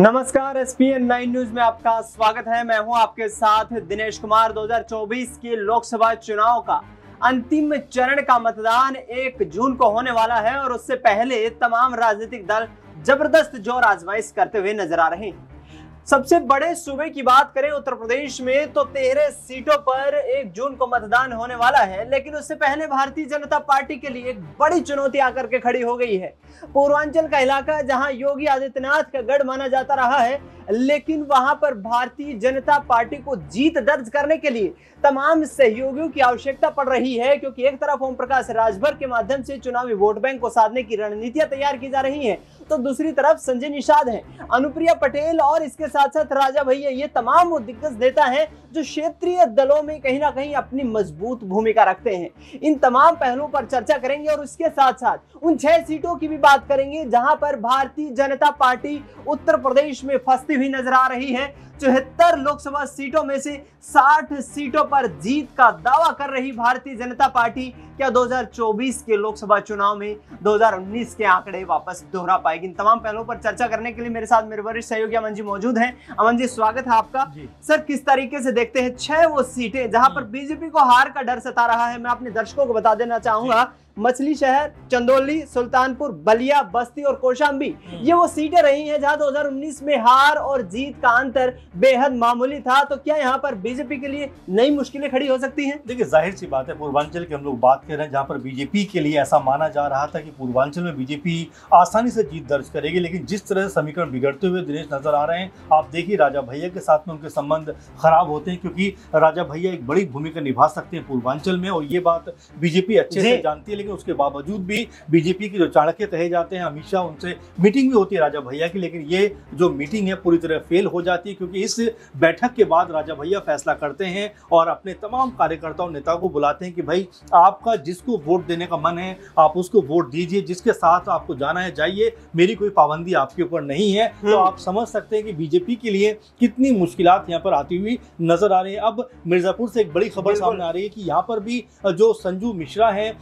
नमस्कार SPN 9 news में आपका स्वागत है। मैं हूं आपके साथ दिनेश कुमार। 2024 के लोकसभा चुनाव का अंतिम चरण का मतदान 1 जून को होने वाला है और उससे पहले तमाम राजनीतिक दल जबरदस्त जोर आजमाइश करते हुए नजर आ रहे हैं। सबसे बड़े सूबे की बात करें उत्तर प्रदेश में तो 13 सीटों पर 1 जून को मतदान होने वाला है, लेकिन उससे पहले भारतीय जनता पार्टी के लिए एक बड़ी चुनौती आकर के खड़ी हो गई है। पूर्वांचल का इलाका जहां योगी आदित्यनाथ का गढ़ माना जाता रहा है, लेकिन वहां पर भारतीय जनता पार्टी को जीत दर्ज करने के लिए तमाम सहयोगियों की आवश्यकता पड़ रही है, क्योंकि एक तरफ ओम प्रकाश राजभर के माध्यम से चुनावी वोट बैंक को साधने की रणनीतियां तैयार की जा रही हैं, तो दूसरी तरफ संजय निषाद हैं, अनुप्रिया पटेल और इसके साथ साथ राजा भैया, ये तमाम वो दिग्गज नेता हैं जो क्षेत्रीय दलों में कहीं ना कहीं अपनी मजबूत भूमिका रखते हैं। इन तमाम पहलुओं पर चर्चा करेंगे और उसके साथ साथ उन 6 सीटों की भी बात करेंगे जहां पर भारतीय जनता पार्टी उत्तर प्रदेश में फंसती हुई नजर आ रही है। 74 लोकसभा सीटों में से 60 सीटों पर जीत का दावा कर रही भारतीय जनता पार्टी क्या 2024 के लोकसभा चुनाव में 2019 के आंकड़े वापस दोहरा पाएगी? इन तमाम पहलुओं पर चर्चा करने के लिए मेरे साथ मेरे वरिष्ठ सहयोगी अमन जी मौजूद हैं। अमन जी, स्वागत है आपका। सर, किस तरीके से देखते हैं 6 वो सीटें जहां पर बीजेपी को हार का डर सता रहा है? मैं अपने दर्शकों को बता देना चाहूंगा, मछली शहर, चंदौली, सुल्तानपुर, बलिया, बस्ती और कोशाम्बी, ये वो सीटें रही हैं जहां 2019 में हार और जीत का अंतर बेहद मामूली था। तो क्या यहां पर बीजेपी के लिए नई मुश्किलें खड़ी हो सकती हैं? देखिए, जाहिर सी बात है, पूर्वांचल की हम लोग बात कर रहे हैं जहां पर बीजेपी के लिए ऐसा माना जा रहा था कि पूर्वांचल में बीजेपी आसानी से जीत दर्ज करेगी, लेकिन जिस तरह से समीकरण बिगड़ते हुए दिनेश नजर आ रहे हैं, आप देखिए राजा भैया के साथ में उनके संबंध खराब होते हैं, क्योंकि राजा भैया एक बड़ी भूमिका निभा सकते हैं पूर्वांचल में और ये बात बीजेपी अच्छे से जानती है। उसके बावजूद भी बीजेपी के जो चाणक्य कहे जाते हैं, हमेशा उनसे मीटिंग भी होती है राजा भैया की, लेकिन ये जो मीटिंग है पूरी तरह फेल हो जाती है, क्योंकि इस बैठक के बाद राजा भैया फैसला करते हैं और अपने तमाम कार्यकर्ताओं नेताओं को बुलाते हैं कि भाई आपका जिसको वोट देने का मन है आप उसको वोट दीजिए, जिसके साथ आपको जाना है जाइए, मेरी कोई पाबंदी आपके ऊपर नहीं है। तो आप समझ सकते हैं कि बीजेपी के लिए कितनी मुश्किलात यहाँ पर आती हुई नजर आ रही है। अब मिर्जापुर से एक बड़ी खबर सामने आ रही है कि यहाँ पर भी जो संजू मिश्रा है,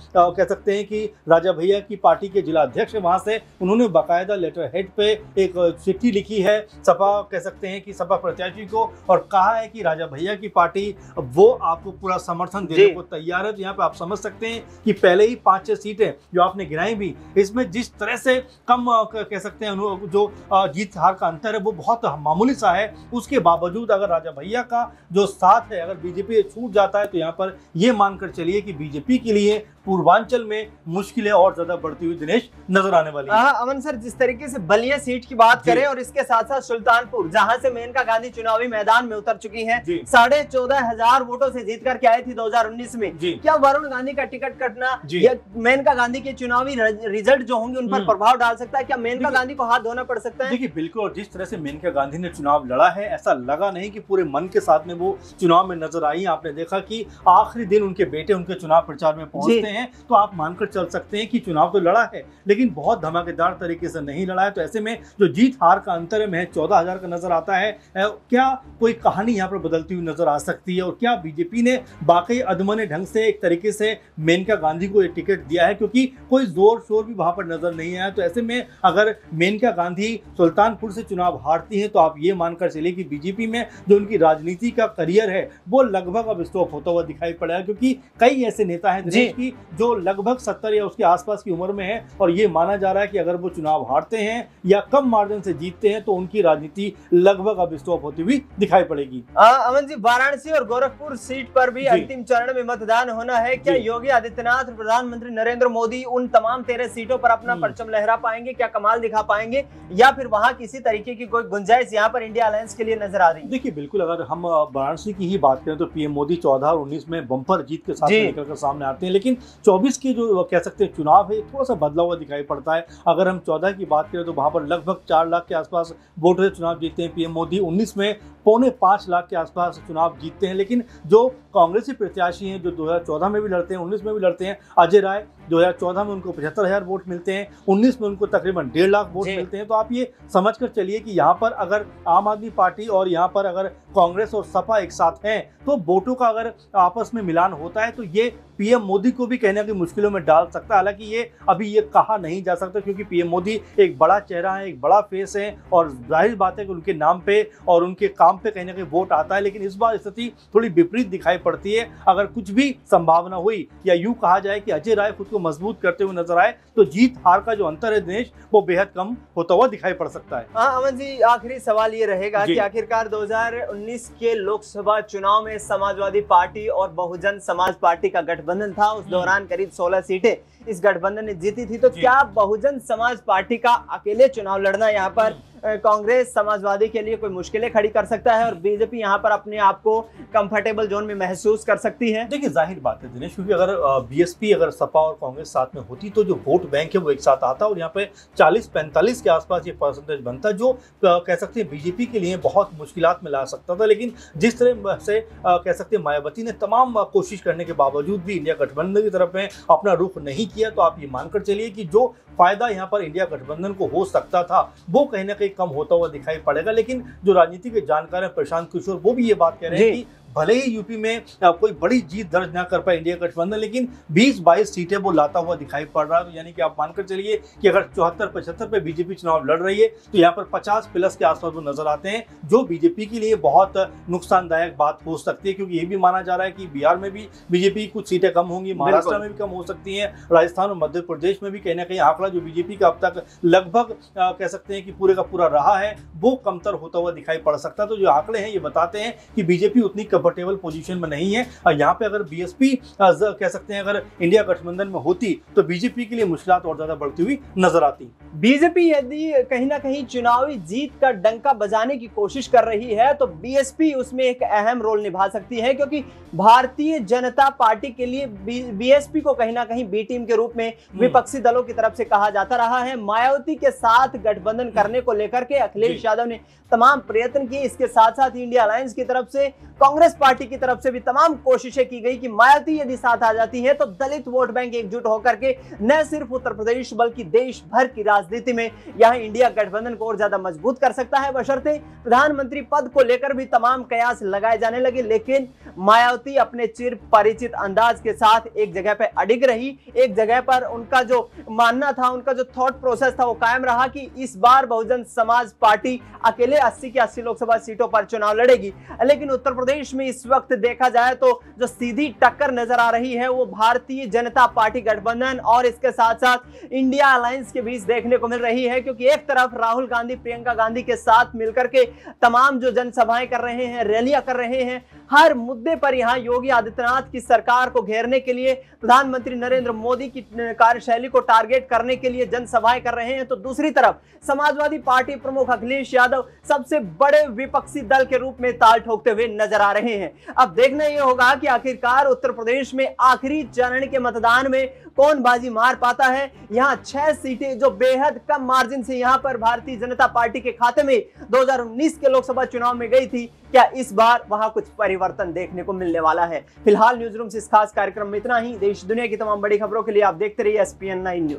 सकते हैं कि राजा भैया की पार्टी के जिला अध्यक्ष वहां से उन्होंने बकायदा लेटर हेड पे एक चिट्ठी लिखी है सपा, कह सकते हैं कि सपा प्रत्याशी को, और कहा है कि राजा भैया की पार्टी वो आपको पूरा समर्थन देने को तैयार है। तो यहाँ पे आप समझ सकते हैं कि पहले ही 5-6 सीटें जो आपने गिनाई भी, इसमें जिस तरह से कम कह सकते हैं जो जीत हार का अंतर है वो बहुत मामूली सा है, उसके बावजूद अगर राजा भैया का जो साथ है अगर बीजेपी छूट जाता है तो यहाँ पर यह मानकर चलिए कि बीजेपी के लिए पूर्वांचल में मुश्किलें और ज्यादा बढ़ती हुई दिनेश नजर आने वाली है। अमन सर, जिस तरीके से बलिया सीट की बात करें और इसके साथ साथ सुल्तानपुर जहां से मेनका गांधी चुनावी मैदान में उतर चुकी हैं, 14,500 वोटों से जीत करके आई थी 2019 में, क्या वरुण गांधी का टिकट कटना या मेनका गांधी के चुनावी रिजल्ट जो होंगे उन पर प्रभाव डाल सकता है? क्या मेनका गांधी को हाथ धोना पड़ सकता है? देखिए, बिल्कुल जिस तरह से मेनका गांधी ने चुनाव लड़ा है, ऐसा लगा नहीं कि पूरे मन के साथ में वो चुनाव में नजर आई। आपने देखा कि आखिरी दिन उनके बेटे उनके चुनाव प्रचार में पहुंचते हैं, तो आप मानकर चल सकते हैं कि चुनाव तो लड़ा है लेकिन बहुत धमाकेदार तरीके से नहीं लड़ा है। तो ऐसे में जो जीत हार का अंतर है महज 14,000 का नजर आता है। क्या कोई कहानी यहाँ पर बदलती हुई नजर आ सकती है? और क्या बीजेपी ने वाकई अधमने ढंग से एक तरीके से मेनका गांधी को ये टिकट दिया है? क्योंकि कोई जोर शोर भी वहां पर नजर नहीं आया। तो ऐसे में अगर मेनका गांधी सुल्तानपुर से चुनाव हारती है तो आप ये मानकर चलिए कि बीजेपी में जो उनकी राजनीति का करियर है वो लगभग अब स्टॉप होता हुआ दिखाई पड़ेगा, क्योंकि कई ऐसे नेता हैं जिनकी जो लगभग 70 या उसके आसपास की उम्र में है और ये माना जा रहा है कि अगर वो चुनाव हारते हैं या कम मार्जिन से जीतते हैं तो उनकी राजनीति लगभग अब स्टॉप होती हुई दिखाई पड़ेगी। अमन जी, वाराणसी और गोरखपुर सीट पर भी अंतिम चरण में मतदान होना है, क्या योगी आदित्यनाथ प्रधानमंत्री नरेंद्र मोदी उन तमाम 13 सीटों पर अपना परचम लहरा पाएंगे? क्या कमाल दिखा पाएंगे या फिर वहाँ किसी तरीके की कोई गुंजाइश यहाँ पर इंडिया अलायंस के लिए नजर आ रही है? देखिए, बिल्कुल अगर हम वाराणसी की ही बात करें तो पीएम मोदी 14 और 19 में बम्पर जीत के साथ निकलकर सामने आते हैं, लेकिन 24 के जो कह सकते हैं चुनाव है थोड़ा सा बदला हुआ दिखाई पड़ता है। अगर हम 14 की बात करें तो वहां पर लगभग 4 लाख के आसपास वोटर से चुनाव जीतते हैं पीएम मोदी, 19 में 4.25 लाख के आसपास चुनाव जीतते हैं। लेकिन जो कांग्रेसी प्रत्याशी हैं जो 2014 में भी लड़ते हैं 19 में भी लड़ते हैं, अजय राय 2014 में उनको 75,000 वोट मिलते हैं, 19 में उनको तकरीबन 1.5 लाख वोट मिलते हैं। तो आप ये समझ कर चलिए कि यहाँ पर अगर आम आदमी पार्टी और यहाँ पर अगर कांग्रेस और सपा एक साथ हैं तो वोटों का अगर आपस में मिलान होता है तो ये पीएम मोदी को भी कहने की मुश्किलों में डाल सकता है। हालांकि ये अभी ये कहा नहीं जा सकता क्योंकि पीएम मोदी एक बड़ा चेहरा है, एक बड़ा फेस है और जाहिर बात है कि उनके नाम पे और उनके काम पे कहीं ना कहीं वोट आता है। लेकिन इस बार स्थिति थोड़ी विपरीत दिखाई पड़ती है। अगर कुछ भी संभावना हुई या यूँ कहा जाए कि अजय राय खुद को मजबूत करते हुए नजर आए तो जीत हार का जो अंतर है दिनेश, वो बेहद कम होता हुआ दिखाई पड़ सकता है। हाँ अमन जी, आखिरी सवाल ये रहेगा कि आखिरकार 2019 के लोकसभा चुनाव में समाजवादी पार्टी और बहुजन समाज पार्टी का गठबंधन था। उस दौरान करीब 16 सीटें इस गठबंधन ने जीती थी। तो क्या बहुजन समाज पार्टी का अकेले चुनाव लड़ना यहाँ पर कांग्रेस समाजवादी के लिए कोई मुश्किलें खड़ी कर सकता है और बीजेपी यहां पर अपने आप को कंफर्टेबल जोन में महसूस कर सकती है? देखिए जाहिर बात है दिनेश, क्योंकि अगर बीएसपी अगर सपा और कांग्रेस साथ में होती तो जो वोट बैंक है वो एक साथ आता और यहां पे 40-45 के आसपास ये परसेंटेज बनता जो कह सकते हैं बीजेपी के लिए बहुत मुश्किलात में ला सकता था। लेकिन जिस तरह से कह सकते हैं मायावती ने तमाम कोशिश करने के बावजूद भी इंडिया गठबंधन की तरफ में अपना रुख नहीं किया तो आप ये मानकर चलिए कि जो फायदा यहाँ पर इंडिया गठबंधन को हो सकता था वो कहीं ना कहीं कम होता हुआ दिखाई पड़ेगा। लेकिन जो राजनीति के जानकार हैं प्रशांत किशोर, वो भी ये बात कह रहे हैं कि भले ही यूपी में कोई बड़ी जीत दर्ज ना कर पाए इंडिया गठबंधन, लेकिन 20-22 सीटें वो लाता हुआ दिखाई पड़ रहा है। यानी कि आप मानकर चलिए कि अगर 74-75 पे बीजेपी चुनाव लड़ रही है तो यहाँ पर 50+ के आसपास वो नजर आते हैं, जो बीजेपी के लिए बहुत नुकसानदायक बात हो सकती है। क्योंकि ये भी माना जा रहा है कि बिहार में भी बीजेपी की कुछ सीटें कम होंगी, महाराष्ट्र में भी कम हो सकती है, राजस्थान और मध्य प्रदेश में भी कहीं ना कहीं आंकड़ा जो बीजेपी का अब तक लगभग कह सकते हैं कि पूरे का पूरा रहा है वो कमतर होता हुआ दिखाई पड़ सकता है। तो जो आंकड़े हैं ये बताते हैं कि बीजेपी उतनी कंफर्टेबल पोजीशन में नहीं है। और यहाँ पे अगर बीएसपी कह सकते हैं अगर इंडिया गठबंधन में होती तो बीजेपी के लिए मुश्किलात और ज्यादा बढ़ती हुई नजर आती। बीजेपी यदि कहीं ना कहीं चुनावी जीत का डंका बजाने की कोशिश कर रही है तो बीएसपी उसमें एक अहम रोल निभा सकती है, क्योंकि भारतीय जनता पार्टी के लिए बीएसपी को कहीं ना कहीं बी टीम के रूप में विपक्षी दलों की तरफ से कहा जाता रहा है। मायावती के साथ गठबंधन करने को लेकर के अखिलेश यादव ने तमाम प्रयत्न किए। इसके साथ साथ इंडिया अलायंस की तरफ से, कांग्रेस पार्टी की तरफ से भी तमाम कोशिशें की गई कि मायावती यदि साथ आ जाती है तो दलित वोट बैंक एकजुट होकर के न सिर्फ उत्तर प्रदेश बल्कि देश भर की राजनीति में यहां इंडिया गठबंधन को और ज्यादा मजबूत कर सकता है। बशर्ते प्रधानमंत्री पद को लेकर भी तमाम कयास लगाए जाने लगे, लेकिन मायावती अपने चिर परिचित अंदाज के साथ एक जगह पर अड़िग रही, एक जगह पर उनका जो मानना था, उनका जो थॉट प्रोसेस था वो कायम रहा कि इस बार बहुजन समाज पार्टी अकेले 80 की 80 लोकसभा सीटों पर चुनाव लड़ेगी। लेकिन उत्तर प्रदेश में इस वक्त देखा जाए तो जो सीधी टक्कर नजर आ रही है वो भारतीय जनता पार्टी गठबंधन और इसके साथ साथ इंडिया अलायंस के बीच देखने को मिल रही है, क्योंकि एक तरफ राहुल गांधी प्रियंका गांधी के साथ मिलकर के तमाम जो जनसभाएं कर रहे हैं, रैलियां कर रहे हैं, हर मुद्दे पर यहाँ योगी आदित्यनाथ की सरकार को घेरने के लिए, प्रधानमंत्री नरेंद्र मोदी की कार्यशैली को टारगेट करने के लिए जनसभाएं कर रहे हैं। तो दूसरी तरफ समाजवादी पार्टी प्रमुख अखिलेश यादव सबसे बड़े विपक्षी दल के रूप में ताल ठोकते हुए नजर आ रहे हैं। अब देखना यह होगा कि आखिरकार उत्तर प्रदेश में आखिरी चरण के मतदान में कौन बाजी मार पाता है। यहाँ 6 सीटें जो बेहद कम मार्जिन से यहाँ पर भारतीय जनता पार्टी के खाते में 2019 के लोकसभा चुनाव में गई थी, क्या इस बार वहां कुछ परिवर्तन देखने को मिलने वाला है? फिलहाल न्यूज़रूम से इस खास कार्यक्रम में इतना ही। देश दुनिया की तमाम बड़ी खबरों के लिए आप देखते रहिए SPN 9 न्यूज़।